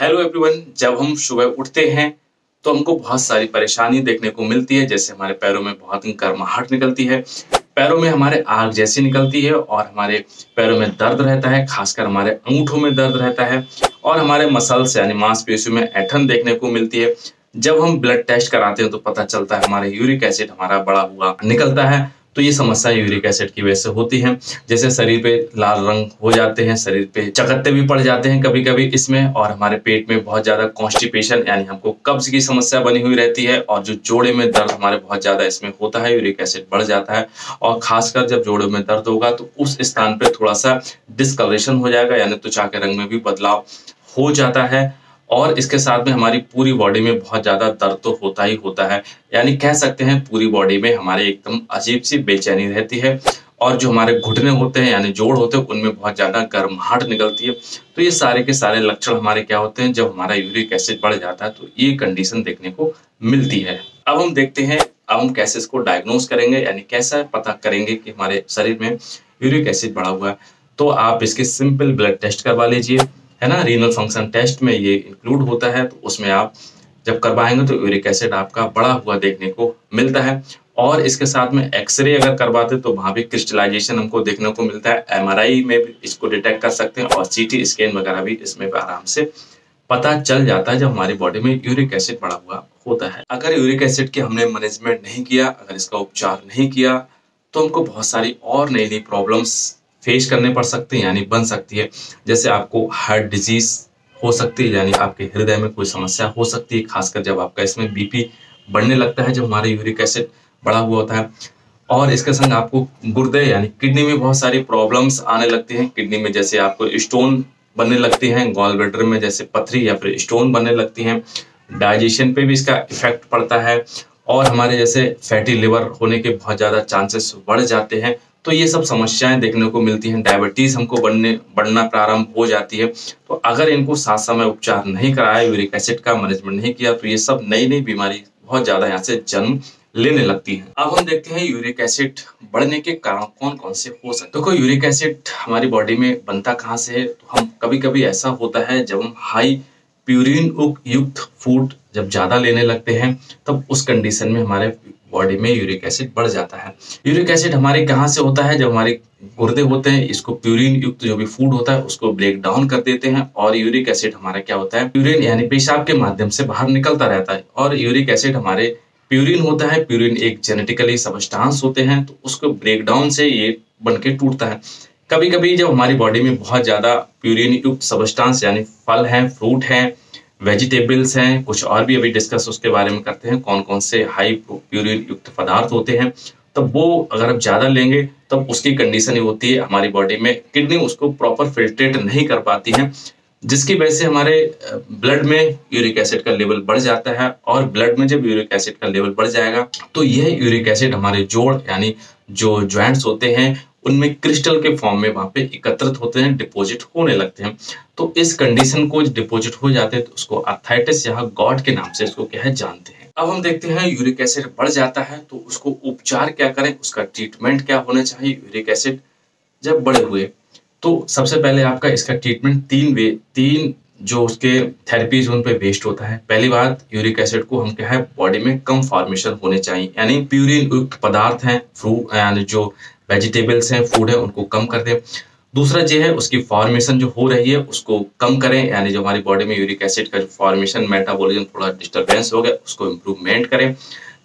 Hello everyone, जब हम सुबह उठते हैं तो हमको बहुत सारी परेशानी देखने को मिलती है। जैसे हमारे पैरों में बहुत गर्माहट निकलती है, पैरों में हमारे आग जैसी निकलती है और हमारे पैरों में दर्द रहता है, खासकर हमारे अंगूठों में दर्द रहता है और हमारे मसल्स यानी मांसपेशियों में ऐंठन देखने को मिलती है। जब हम ब्लड टेस्ट कराते हैं तो पता चलता है हमारे यूरिक एसिड हमारा बढ़ा हुआ निकलता है, तो ये समस्या यूरिक एसिड की वजह से होती है। जैसे शरीर पे लाल रंग हो जाते हैं, शरीर पे चकत्ते भी पड़ जाते हैं कभी कभी इसमें, और हमारे पेट में बहुत ज्यादा कॉन्स्टिपेशन यानी हमको कब्ज की समस्या बनी हुई रहती है और जो जोड़े में दर्द हमारे बहुत ज्यादा इसमें होता है, यूरिक एसिड बढ़ जाता है। और खासकर जब जोड़ों में दर्द होगा तो उस स्थान पर थोड़ा सा डिस्कलरेशन हो जाएगा, यानी त्वचा के रंग में भी बदलाव हो जाता है और इसके साथ में हमारी पूरी बॉडी में बहुत ज़्यादा दर्द तो होता ही होता है। यानी कह सकते हैं पूरी बॉडी में हमारे एकदम अजीब सी बेचैनी रहती है और जो हमारे घुटने होते हैं यानी जोड़ होते हैं उनमें बहुत ज़्यादा गर्माहट निकलती है। तो ये सारे के सारे लक्षण हमारे क्या होते हैं जब हमारा यूरिक एसिड बढ़ जाता है, तो ये कंडीशन देखने को मिलती है। अब हम देखते हैं अब हम कैसे इसको डायग्नोज करेंगे, यानी कैसा पता करेंगे कि हमारे शरीर में यूरिक एसिड बढ़ा हुआ है। तो आप इसके सिंपल ब्लड टेस्ट करवा लीजिए, है ना, रीनल फंक्शन टेस्ट में ये इंक्लूड होता है। तो उसमें आप जब करवाएंगे तो यूरिक एसिड आपका बढ़ा हुआ देखने को मिलता है। और इसके साथ में एक्सरे अगर करवाते तो वहाँ भी क्रिस्टलाइजेशन हमको देखने को मिलता है। एमआरआई में भी इसको डिटेक्ट कर सकते हैं और सीटी स्कैन वगैरह भी इसमें आराम से पता चल जाता है जब हमारी बॉडी में यूरिक एसिड बढ़ा हुआ होता है। अगर यूरिक एसिड की हमने मैनेजमेंट नहीं किया, अगर इसका उपचार नहीं किया, तो हमको बहुत सारी और नई नई प्रॉब्लम्स फेस करने पड़ सकते हैं, यानी बन सकती है। जैसे आपको हार्ट डिजीज हो सकती है, यानी आपके हृदय में कोई समस्या हो सकती है, खासकर जब आपका इसमें बीपी बढ़ने लगता है, जब हमारे यूरिक एसिड बढ़ा हुआ होता है। और इसके संग आपको गुर्दे यानी किडनी में बहुत सारी प्रॉब्लम्स आने लगती हैं। किडनी में जैसे आपको स्टोन बनने लगती हैं, गॉल ब्लैडर में जैसे पथरी या फिर स्टोन बनने लगती हैं, डाइजेशन पे भी इसका इफेक्ट पड़ता है और हमारे जैसे फैटी लिवर होने के बहुत ज़्यादा चांसेस बढ़ जाते हैं। तो ये सब समस्याएं देखने को मिलती हैं। डायबिटीज़ हमको बढ़ना प्रारंभ हो जाती है। तो अगर इनको साथ समय उपचार नहीं कराया, यूरिक एसिड का मैनेजमेंट नहीं किया, तो ये सब नई नई बीमारी बहुत ज़्यादा यहाँ से जन्म लेने लगती है। अब हम देखते हैं यूरिक एसिड बढ़ने के कारण कौन कौन से हो सकते हैं। देखो, यूरिक एसिड हमारी बॉडी में बनता कहाँ से है, तो हम कभी कभी ऐसा होता है जब हम हाई प्यूरिन युक्त फूड जब ज़्यादा लेने लगते हैं, तब उस कंडीशन में हमारे बॉडी में यूरिक एसिड बढ़ जाता है। यूरिक एसिड हमारे कहाँ से होता है, जब हमारे गुर्दे होते हैं, इसको प्यूरिन युक्त जो भी फूड होता है उसको ब्रेक डाउन कर देते हैं और यूरिक एसिड हमारा क्या होता है, प्यूरिन यानी पेशाब के माध्यम से बाहर निकलता रहता है। और यूरिक एसिड हमारे प्यूरिन होता है, प्यूरिन एक जेनेटिकली सबस्टांस होते हैं, तो उसको ब्रेक डाउन से ये बन के टूटता है। कभी कभी जब हमारी बॉडी में बहुत ज़्यादा प्यूरिन युक्त सबस्टांस यानी फल हैं, फ्रूट हैं, वेजिटेबल्स हैं, कुछ और भी अभी डिस्कस उसके बारे में करते हैं कौन कौन से हाई प्यूरिन युक्त पदार्थ होते हैं, तब वो अगर आप ज़्यादा लेंगे तब उसकी कंडीशन ये होती है हमारी बॉडी में किडनी उसको प्रॉपर फिल्ट्रेट नहीं कर पाती है, जिसकी वजह से हमारे ब्लड में यूरिक एसिड का लेवल बढ़ जाता है। और ब्लड में जब यूरिक एसिड का लेवल बढ़ जाएगा तो यह यूरिक एसिड हमारे जोड़ यानी जो ज्वाइंट्स होते हैं उनमें क्रिस्टल के फॉर्म में वहाँ पे एकत्रित होते हैं, डिपॉजिट होने लगते हैं। तो इस कंडीशन को डिपॉजिट हो जाते हैं तो उसको आर्थराइटिस या गॉट के नाम से इसको क्या है जानते हैं। अब हम देखते हैं यूरिक एसिड बढ़ जाता है तो उसको उपचार क्या करें, उसका ट्रीटमेंट क्या होना चाहिए। यूरिक एसिड जब बढ़े हुए तो सबसे पहले आपका इसका ट्रीटमेंट तीन जो उसके थेरेपीज उन पे बेस्ड होता है। पहली बात, यूरिक एसिड को हम क्या है बॉडी में कम फॉर्मेशन होने चाहिए, यानी प्यूरिन युक्त पदार्थ हैं, फ्रूट यानी जो वेजिटेबल्स हैं, फूड है, उनको कम कर दें। दूसरा जो है उसकी फॉर्मेशन जो हो रही है उसको कम करें, यानी जो हमारी बॉडी में यूरिक एसिड का जो फॉर्मेशन मेटाबॉलिज्म थोड़ा डिस्टर्बेंस हो गया उसको इम्प्रूवमेंट करें।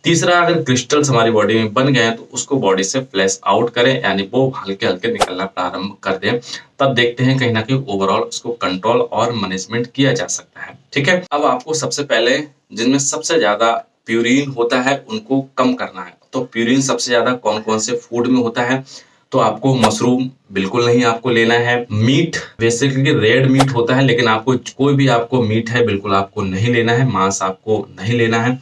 तीसरा, अगर क्रिस्टल्स हमारी बॉडी में बन गए हैं तो उसको बॉडी से फ्लैश आउट करें, यानी वो हल्के हल्के निकलना प्रारंभ कर दें, तब देखते हैं कहीं ना कहीं ओवरऑल उसको कंट्रोल और मैनेजमेंट किया जा सकता है। ठीक है, अब आपको सबसे पहले जिनमें सबसे ज़्यादा प्यूरिन होता है उनको कम करना है। तो प्यूरिन सबसे ज़्यादा कौन कौन से फूड में होता है, तो आपको मशरूम बिल्कुल नहीं आपको लेना है, मीट बेसिकली रेड मीट होता है, लेकिन आपको कोई भी आपको मीट है बिल्कुल आपको नहीं लेना है, मांस आपको नहीं लेना है।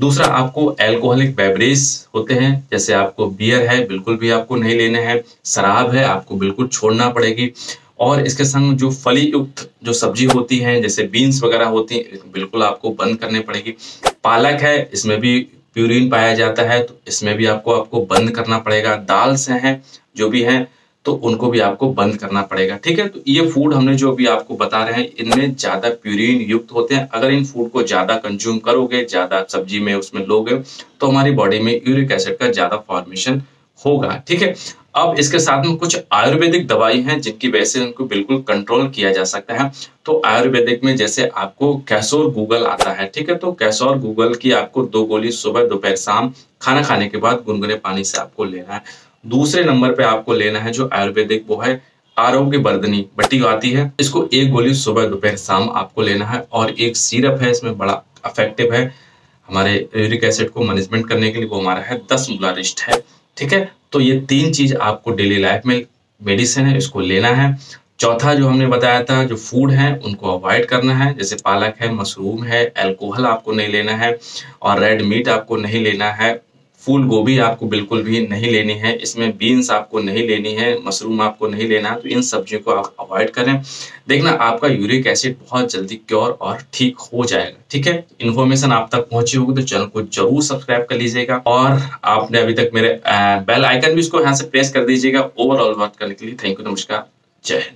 दूसरा, आपको एल्कोहलिक बेवरेज होते हैं, जैसे आपको बियर है बिल्कुल भी आपको नहीं लेना है, शराब है आपको बिल्कुल छोड़ना पड़ेगी। और इसके संग जो फली युक्त जो सब्जी होती हैं जैसे बीन्स वगैरह होती हैं बिल्कुल आपको बंद करने पड़ेगी। पालक है, इसमें भी प्यूरिन पाया जाता है, तो इसमें भी आपको बंद करना पड़ेगा। दाल से हैं जो भी हैं तो उनको भी आपको बंद करना पड़ेगा। ठीक है, तो ये फूड हमने जो भी आपको बता रहे हैं इनमें ज्यादा प्यूरीन युक्त होते हैं। अगर इन फूड को ज्यादा कंज्यूम करोगे, ज्यादा सब्जी में उसमें लोगे, तो हमारी बॉडी में यूरिक एसिड का ज्यादा फॉर्मेशन होगा। ठीक है, अब इसके साथ में कुछ आयुर्वेदिक दवाई हैं जिनकी वजह से उनको बिल्कुल कंट्रोल किया जा सकता है। तो आयुर्वेदिक में जैसे आपको कैशोर गूगल आता है। ठीक है, तो कैशोर गूगल की आपको 2 गोली सुबह दोपहर शाम खाना खाने के बाद गुनगुने पानी से आपको लेना है। दूसरे नंबर पे आपको लेना है जो आयुर्वेदिक वो है आरोग्य वर्धनी वटी आती है, इसको 1 गोली सुबह दोपहर शाम आपको लेना है। और एक सिरप है, इसमें बड़ा इफेक्टिव है हमारे यूरिक एसिड को मैनेजमेंट करने के लिए, वो हमारा है दशमुलारिष्ट है। ठीक है, तो ये 3 चीज आपको डेली लाइफ में मेडिसिन है, इसको लेना है। चौथा जो हमने बताया था जो फूड है उनको अवॉइड करना है, जैसे पालक है, मशरूम है, अल्कोहल आपको नहीं लेना है और रेड मीट आपको नहीं लेना है। फूल गोभी आपको बिल्कुल भी नहीं लेनी है, इसमें बीन्स आपको नहीं लेनी है, मशरूम आपको नहीं लेना है। तो इन सब्जियों को आप अवॉइड करें, देखना आपका यूरिक एसिड बहुत जल्दी क्योर और ठीक हो जाएगा। ठीक है, इन्फॉर्मेशन आप तक पहुंची होगी तो चैनल को जरूर सब्सक्राइब कर लीजिएगा और आपने अभी तक मेरे बेल आइकन भी इसको यहाँ से प्रेस कर दीजिएगा। ओवरऑल बात करने के लिए थैंक यू, नमस्कार, जय हिंद।